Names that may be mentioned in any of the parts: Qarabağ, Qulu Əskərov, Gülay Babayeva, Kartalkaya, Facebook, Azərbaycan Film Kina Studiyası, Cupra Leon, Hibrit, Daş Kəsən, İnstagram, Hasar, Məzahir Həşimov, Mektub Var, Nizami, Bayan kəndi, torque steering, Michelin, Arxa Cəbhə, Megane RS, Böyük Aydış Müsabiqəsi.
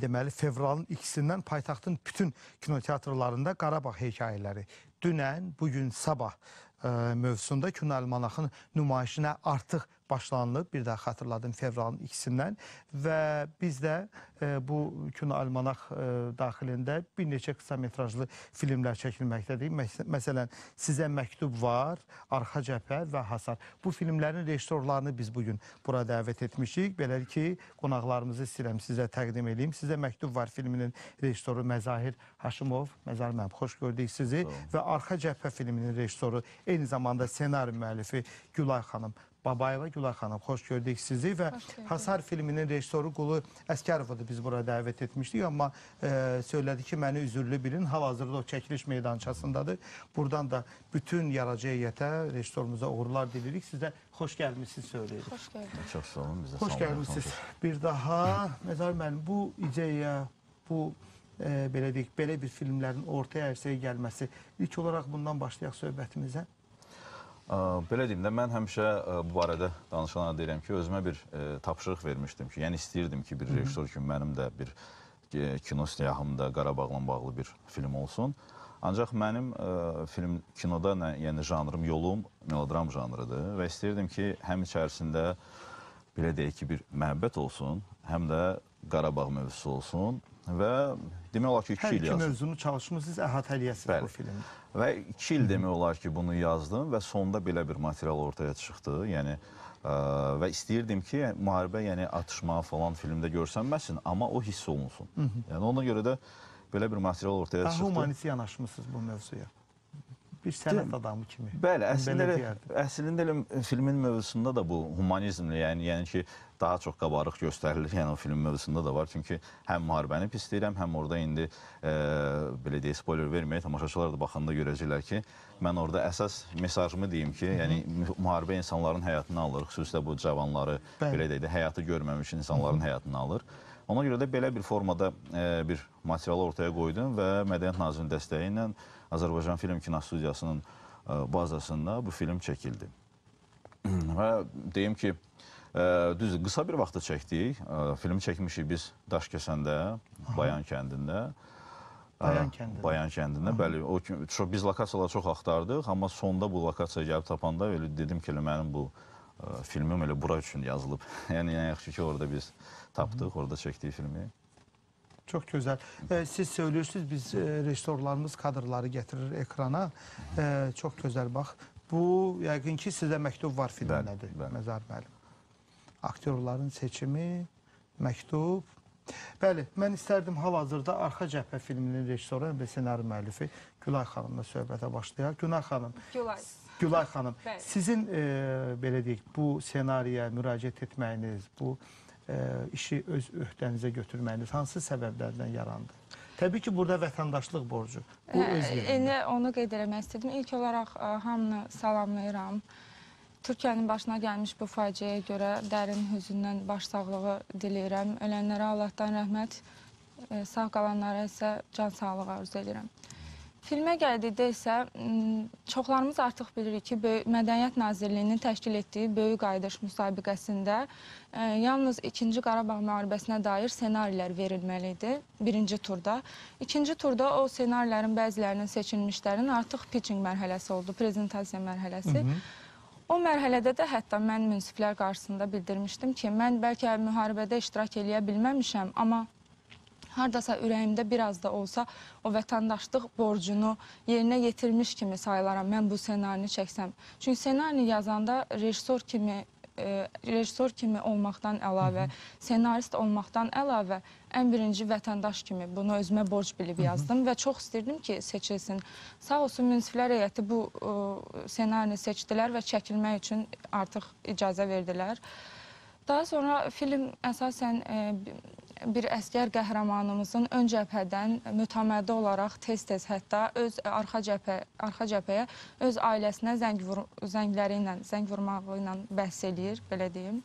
deməli fevralın 2-sindən paytaxtın bütün kinoteatrlarında Qarabağ hekayələri dünən, bugün, sabah mövzusunda Kino Almanaxın nümayişinə artıq başlanılıb. Bir daha xatırladım, fevralın 2-sindən və biz də bu Kino Almanax daxilində bir neçə qısa metrajlı filmlər çəkilməkdədir. Məsələn, Sizə Məktub Var, Arxa Cəbhə və Hasar. Bu filmlərin rejissorlarını biz bugün bura dəvət etmişik. Belə ki, qonaqlarımızı istəyirəm sizə təqdim edeyim. Sizə Məktub Var filminin rejissoru Məzahir Həşimov. Məzahir mənim, xoş gördük sizi. Və Arxa Cəbhə filminin rejissoru, eyni zamanda senaryo müəllifi Gülay Babayeva. Gülay xanım, xoş gördük sizi və Hasar filminin rejissoru Qulu Əskərovu da biz buraya dəvət etmişdik, amma söylədi ki, məni üzürlü bilin, hal-hazırda o çəkiliş meydançasındadır. Buradan da bütün yaradıcı heyətə, rejissorumuza uğurlar dilirik. Siz də xoş gəlmişsiniz söyləyirik. Xoş gəldik. Çox sağ olun, bizə sağ olun. Xoş gəlmişsiniz. Bir daha, Məzahir müəllim, bu ideya, bu belə deyik, belə bir filmlərin ortaya ərsəyə gəlməsi, ilk olaraq bundan başlayaq söhbətimizə. Belə deyim də, mən həmişə bu barədə danışanlara deyirəm ki, özümə bir tapşırıq vermişdim ki, yəni istəyirdim ki, bir rejissor kimi mənim də bir kino səyahətimdə Qarabağla bağlı bir film olsun. Ancaq mənim film kinoda, yəni janrım, yolum melodram janrıdır və istəyirdim ki, həm içərisində belə deyək ki, bir məhəbbət olsun, həm də Qarabağ mövzusu olsun və demək olar ki, 2 il yazdım. Hər iki mövzunu çalışmışsınız, əhatəliyəsiniz bu filmi. Və 2 il demək olar ki, bunu yazdım və sonda belə bir material ortaya çıxdı. Yəni, və istəyirdim ki, müharibə, yəni atışma falan filmdə görsənməsin, amma o hiss olunsun. Yəni, ona görə də belə bir material ortaya çıxdı. Humanist yanaşmışsınız bu mövzuya. Bir sənət adamı kimi. Bəli, əslində filmin mövzusunda da bu humanizmli, yəni ki, daha çox qabarıq göstərilir, yəni o film mövzusunda da var. Çünki həm müharibəni pis deyirəm, həm orada indi, belə deyək, spoiler verməyək, tamaşaçılar da baxanda görəcəklər ki, mən orada əsas mesajımı deyim ki, yəni müharibə insanların həyatını alır, xüsusilə bu cavanları, belə deyək də, həyatı görməmiş insanların həyatını alır. Ona görə də belə bir formada bir materialı ortaya qoydum və Mədəniyyət Nazirinin dəstəyi ilə Azərbaycan Film Kina Studiyasının bazasında bu film çəkildi. Və deyim ki, düz qısa bir vaxtda çəkdik. Filmi çəkmişik biz Daş Kəsəndə, Bayan kəndində. Bayan kəndində, bəli. Biz lokasiyaları çox axtardıq, amma sonda bu lokasiya gəlib tapanda dedim ki, mənim bu filmim elə bura üçün yazılıb. Yəni, yaxşı ki, orada biz tapdıq, orada çəkdiyi filmi. Çox gözəl. Siz söylürsünüz, biz rejissorlarımız kadrları gətirir ekrana. Çox gözəl, bax. Bu, yəqin ki, Sizə Məktub Var filmlədir, Məzahir müəllim. Aktyorların seçimi, məktub. Bəli, mən istərdim hal-hazırda Arxa Cəbhə filminin rejissoru və senaryo müəllifi Gülay xanımla söhbətə başlayaq. Gülay xanım. Gülay. Gülay xanım, sizin, belə deyik, bu senaryoya müraciət etməyiniz, bu işi öz öhdənizə götürməyiniz hansı səbəblərdən yarandı? Təbii ki, burada vətəndaşlıq borcu. Bu öz yerində. Elə onu qeyd eləmək istədim. İlk olaraq hamını salamlayıram. Türkiyənin başına gəlmiş bu faciəyə görə dərin hüzündən başsağlığı diləyirəm. Ölənlərə Allahdan rəhmət, sağ qalanlara isə can sağlığı arzu edirəm. Filmə gəldikdə isə çoxlarımız artıq bilirik ki, Mədəniyyət Nazirliyinin təşkil etdiyi Böyük Aydış Müsabiqəsində yalnız 2-ci Qarabağ müharibəsinə dair senarilər verilməli idi birinci turda. İkinci turda o senarilərin bəzilərinin seçilmişlərin artıq pitching mərhələsi oldu, prezentasiya mərhələsi. O mərhələdə də hətta mən münsiflər qarşısında bildirmişdim ki, mən bəlkə müharibədə iştirak eləyə bilməmişəm, amma haradasa ürəyimdə bir az da olsa o vətəndaşlıq borcunu yerinə yetirmiş kimi sayılaram mən bu senarini çəksəm. Çünki senaryo yazanda rejissor kimi olmaqdan əlavə, senarist olmaqdan əlavə ən birinci vətəndaş kimi bunu özümə borc bilib yazdım və çox istəyirdim ki, seçilsin. Sağ olsun, münsiflər heyəti bu senarini seçdilər və çəkilmək üçün artıq icazə verdilər. Daha sonra film əsasən bir əsgər qəhrəmanımızın ön cəbhədən mütəmadi olaraq tez-tez hətta öz arxa cəbhəyə, öz ailəsinə zəng vurmağı ilə bəhs eləyir, belə deyim.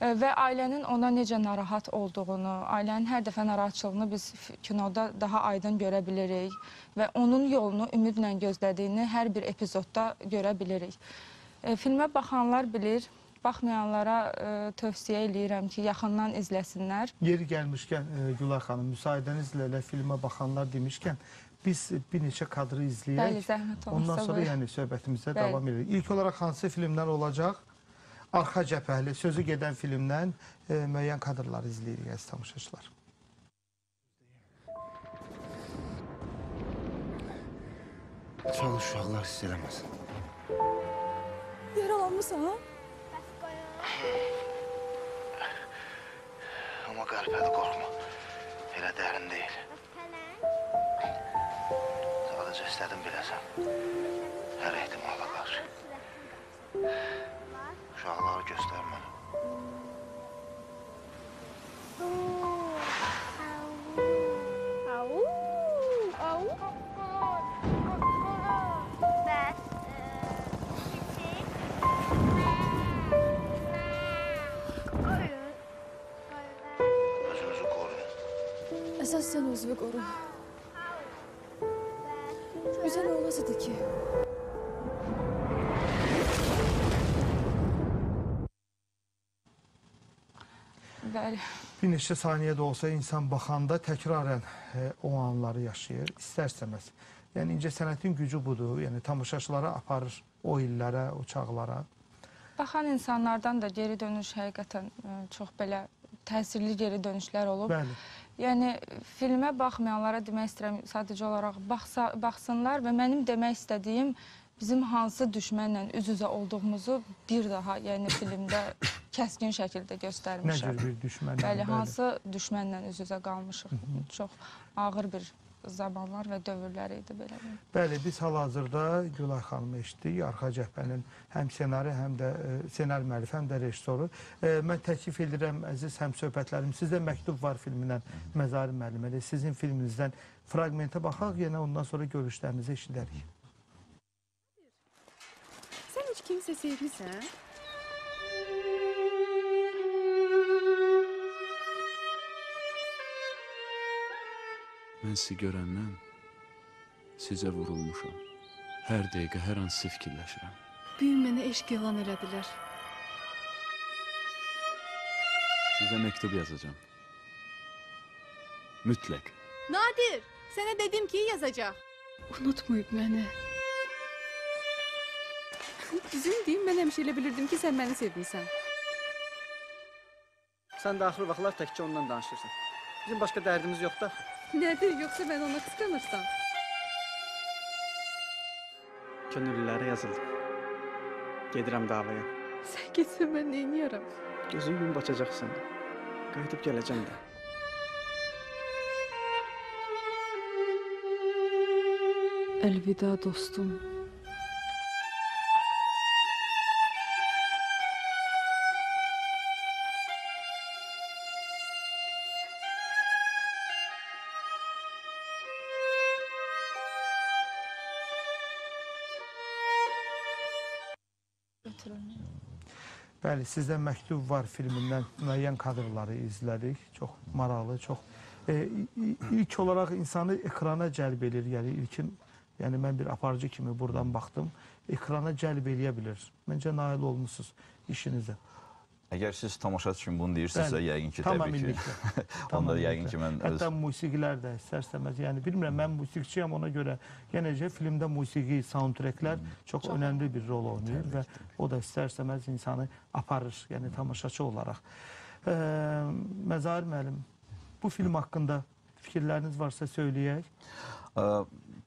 Və ailənin ona necə narahat olduğunu, ailənin hər dəfə narahatçılığını biz kinoda daha aydın görə bilirik və onun yolunu ümidlə gözlədiyini hər bir epizodda görə bilirik. Filmə baxanlar bilir, baxmayanlara tövsiyə eləyirəm ki, yaxından izləsinlər. Yeri gəlmişkən, Gülay xanım, müsaadənizlə elə filmə baxanlar demişkən, biz bir neçə kadrı izləyək. Ondan sonra yəni söhbətimizə davam edək. İlk olaraq hansı filmlər olacaq? Arxa cəbhəli, sözü gedən filmdən müəyyən kadrları izləyirik, əziz tamaşaçılar. Çalış uşaqlar hiss eləməsin. Yaralanmışsan, ha? Bəs amma qəlpədə qorxma. Elə dərin deyil. Sadəcə istədim biləsən. Hər ehtimala qarşı. Uşaqları göstərmə. Au! Au! Əsas sən özünü qoru. Güzel olmasıdır ki. Bəli. Bir neçə saniyə də olsa insan baxanda təkrarən o anları yaşayır, istərsəməz. Yəni incəsənətin gücü budur, yəni tamaşaçılara aparır o illərə, o çağlara. Baxan insanlardan da geri dönüş həqiqətən çox belə təsirli geri dönüşlər olub. Bəli. Yəni, filmə baxmayanlara demək istəyirəm, sadəcə olaraq baxsınlar və mənim demək istədiyim bizim hansı düşmənlə üz-üzə olduğumuzu bir daha, yəni filmdə kəskin şəkildə göstərmişəm. Nə cür bir düşmənlə? Bəli, hansı düşmənlə üz-üzə qalmışıq. Çox ağır bir zamanlar və dövrlər idi belə. Bəli, biz hal-hazırda Gülay xanımı eşitdik, Arxa Cəbhənin həm senari, həm də senari müəllifi, həm də rejissoru. Mən təklif edirəm, əziz həmsöhbətlərim, sizdə Məktub Var filmindən Məzahir müəllimə, sizin filminizdən fraqmentə baxaq, yenə ondan sonra görüşlərinizi eşidərik. Sən heç kimsə sevmisən? Mən sizi görəndən sizə vurulmuşam. Hər dəqiqə, hər an sizi fikirləşirəm. Büyün mənə eşq elan elədilər. Sizə məktub yazacam. Mütləq. Nadir, sənə dedim ki, yazacaq. Unutmayıb məni. Düzün deyim, mən həmişə elə bilirdim ki, sən məni sevmirsən. Sən də axır vaxtlar təkcə ondan danışırsan. Bizim başqa dərdimiz yox da. Nədir, yoxsa mən ona qısqanırsam? Könüllülərə yazıldım. Gedirəm davaya. Sən getsən, mən neyniyərəm? Gözün gün baçacaqsan. Qayıtıb gələcəm də. Əlvida dostum. Bəli, sizdən Məktub Var filmindən müəyyən kadrları izlədik. Çox maraqlı, çox... İlk olaraq insanı ekrana cəlb edir. Yəni, ilkin, yəni mən bir aparıcı kimi buradan baxdım. Ekrana cəlb eləyə bilir. Məncə, nail olmuşsunuz işinizə. Əgər siz tamaşaçı kimi bunu deyirsinizsə, yəqin ki, təbii ki. Onda yəqin ki, mən öz... Hətta musiqilər də istərsəməz. Yəni, bilmirəm, mən musiqçiyəm ona görə. Yenəcə, filmdə musiqi, soundtracklər çox önəmli bir rol oynayır və o da istərsəməz insanı aparır, yəni tamaşaçı olaraq. Məzahir müəllim, bu film haqqında fikirləriniz varsa söyləyək.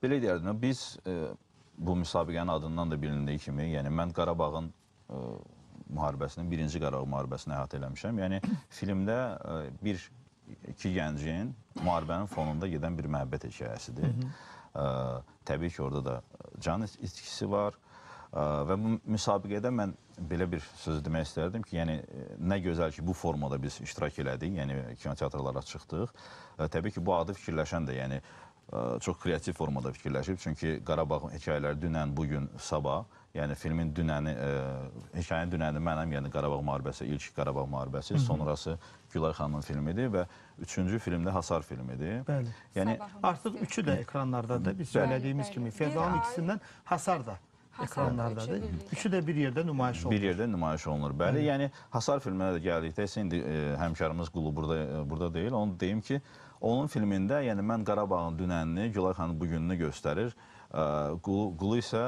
Belə deyərdim, biz bu müsabiqənin adından da bilindiyi kimi, yəni mən Qarabağın müharibəsinin, birinci Qarabağ müharibəsini əhatə eləmişəm. Yəni, filmdə iki gəncin müharibənin fonunda gedən bir məhəbbət hekayəsidir. Təbii ki, orada da can itkisi var. Və bu müsabiqədə mən belə bir söz demək istərdim ki, yəni, nə gözəl ki, bu formada biz iştirak elədik, yəni, kinoteatrlara çıxdıq. Təbii ki, bu adı fikirləşən də, yəni, çox kreativ formada fikirləşib. Çünki Qarabağın hekayələri dünən, bugün, sabah, yəni filmin dünəni, hekayənin dünəni mənəm, yəni Qarabağ müharibəsi, ilk Qarabağ müharibəsi, sonrası Gülay xanımın filmidir və üçüncü filmdə Hasar filmidir. Bəli. Artıq üçü də ekranlarda da biz söylədiyimiz kimi, Fəzanın ikisindən Hasar da ekranlardadır. Üçü də bir yerdə nümayiş olunur. Bir yerdə nümayiş olunur. Bəli, yəni Hasar filminə də gəldikdə isə indi həmkarımız Qulu burada deyil. Onu deyim ki, onun filmində yəni mən Qarabağın dünənini, Gülay xanım bugününü göstərir. Qulu isə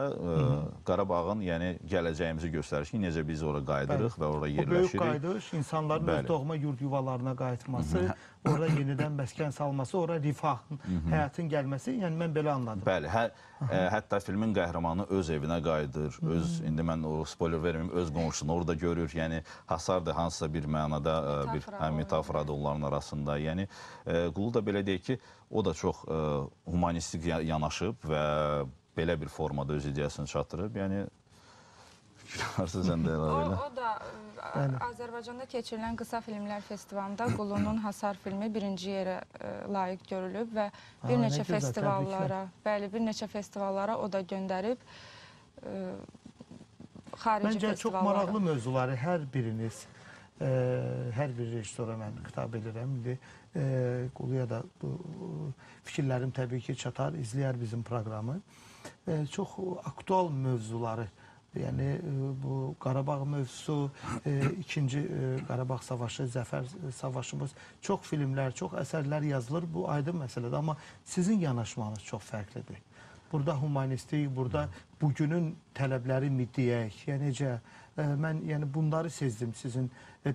Qarabağın yəni gələcəyimizi göstərir ki, necə biz ora qayıdırıq və ora yerləşirik. O böyük qayıdış, insanların öz doğma yurd yuvalarına qayıtması, ora yenidən məskən salması, ora rifahın, həyatın gəlməsi, yəni mən belə anladım. Bəli, hətta filmin qəhrəmanı öz evinə qayıdır, öz, indi mən o spoiler verməyim, öz qonşunu orada görür, yəni hasardır, hansısa bir mənada, bir metaforada onların arasında, yəni Qulu da belə deyək ki, o da çox humanistik yanaşıb və belə bir formada öz ideyasını çatdırıb. Yəni, o da Azərbaycanda keçirilən qısa filmlər festivalında Qulunun Hasar filmi birinci yerə layiq görülüb və bir neçə festivallara o da göndərib. Məncə çox maraqlı mövzuları hər biriniz, hər bir rejissora mən xitab edirəm. Quluya da fikirlərim təbii ki çatar, izləyər bizim proqramı. Çox aktual mövzuları, yəni bu Qarabağ mövzusu, ikinci Qarabağ savaşı, Zəfər savaşımız, çox filmlər, çox əsərlər yazılır, bu aydın məsələdir. Amma sizin yanaşmanız çox fərqlidir. Burada humanistik, burada bugünün tələbləri mi deyək, yəni necə? Mən bunları sezdim sizin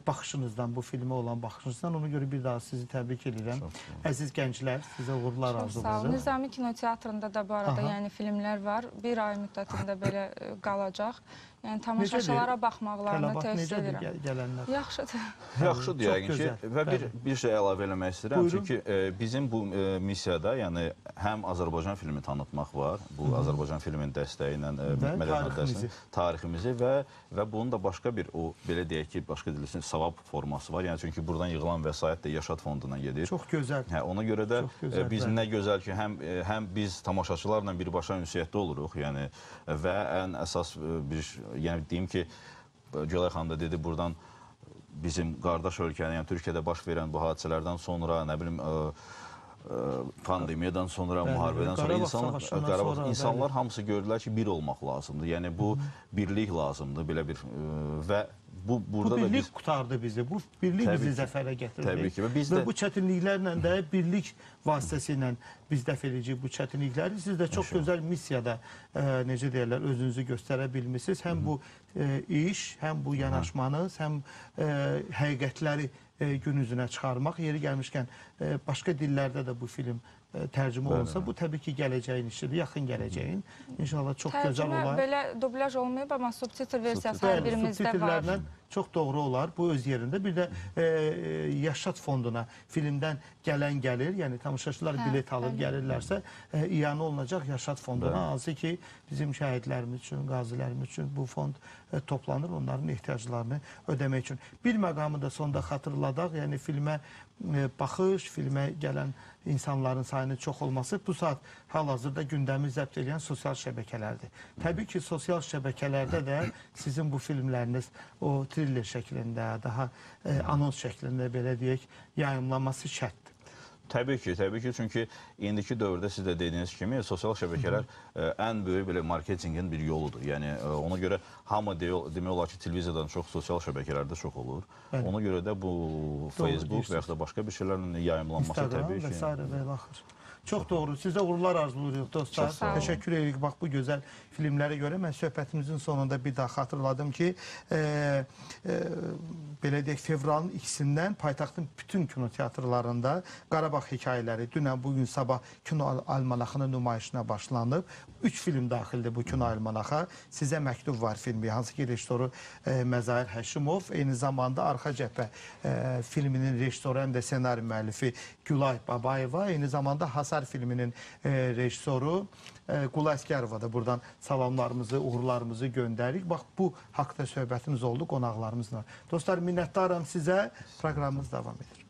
baxışınızdan, bu filmə olan baxışınızdan. Ona görə bir daha sizi təbrik edirəm. Əziz gənclər, sizə uğurlar arzu edirəm. Nizami kinoteatrında da bu arada filmlər var. Bir ay müddətində belə qalacaq. Tamaşaçılara baxmaqlarını tövsiyə edirəm. Necədir gələnlər? Yaxşıdır. Yaxşıdır, yəqin ki. Və bir şey əlavə eləmək istəyirəm. Çünki bizim bu missiyada həm Azərbaycan filmi tanıtmaq var, bu Azərbaycan filmin dəstəyi ilə tariximizi və bunun da başqa bir, belə deyək ki, başqa dilisin savab forması var. Yəni, çünki buradan yığılan vəsait də Yaşad fonduna gedir. Çox gözəl. Ona görə də biz nə gözəl ki, həm biz tamaşaçılarla birbaşa ünsiyyətdə oluruq, yəni, və ən əsas bir, yəni, deyim ki, Gülay xanım da dedi, buradan bizim qardaş ölkəni, yəni, Türkiyədə baş verən bu hadisələrdən sonra, nə bilim, pandemiyadan sonra, müharibədən sonra insanlar hamısı gördülər ki, bir olmaq lazımdır. Yəni, bu birlik lazımdır, belə bir və bu birlik qutardı bizi, bu birlik bizi zəfərə gətirdi və bu çətinliklərlə də birlik vasitəsilə biz dəf edəcəyik bu çətinlikləri. Siz də çox gözəl missiyada, necə deyərlər, özünüzü göstərə bilmişsiniz. Həm bu iş, həm bu yanaşmanız, həm həqiqətləri gün üzünə çıxarmaq. Yeri gəlmişkən, başqa dillərdə də bu film tərcümə olunsa, bu təbii ki, gələcəyin işidir, yaxın gələcəyin. İnşallah çox gözəl olar. Tərcümə belə dublaj olmayıb, amma subtitr versiyası hər birimizdə var. Çox doğru olar, bu öz yerində. Bir də Yaşad fonduna filmdən gələn gəlir, yəni tamaşaçılar bilet alıb gəlirlərsə, iyanə olunacaq Yaşad fonduna. Hansı ki, bizim şəhidlərimiz üçün, qazilərimiz üçün bu fond toplanır, onların ehtiyaclarını ödəmək üçün. Bir məqamı da sonda xatırladaq, yəni filmə baxış, filmə gələn insanların sayının çox olması bu saat hal-hazırda gündəmi zəbt edən sosial şəbəkələrdir. Təbii ki, sosial şəbəkələrdə də sizin bu filmləriniz o triller şəklində, daha anons şəklində, belə deyək, yayımlanması şərtdir. Təbii ki, çünki indiki dövrdə siz də dediyiniz kimi, sosial şəbəkələr ən böyük belə marketingin bir yoludur. Yəni, ona görə hamı demək olar ki, televiziyadan çox, sosial şəbəkələrdə çox olur. Ona görə də bu Facebook və yaxud da başqa bir şeylərlə yayımlanması təbii ki. Instagram və s. və baxır. Çox doğru. Sizə uğurlar arzulayırıq, dostlar. Təşəkkür edirik. Bax, bu gözəl filmlərə görə mən söhbətimizin sonunda bir daha xatırladım ki, belə deyək, fevralın 2-sindən paytaxtın bütün kinoteatrlarında Qarabağ hekayələri dünən, bugün, sabah kino almanaxının nümayişinə başlanıb. 3 film daxildir bu kino almanaxa. Sizə Məktub Var filmi, hansı ki, rejissoru Məzahir Həşimov, eyni zamanda Arxa Cəbhə filminin rejissoru, həm də senari müəllifi Gülay Babayeva, eyni zamanda Hasar filminin rejissoru Qulu Əskərova da buradan salamlarımızı, uğurlarımızı göndərik. Bax, bu haqda söhbətimiz oldu qonaqlarımızla. Dostlar, minnətdaram sizə. Proqramımız davam edir.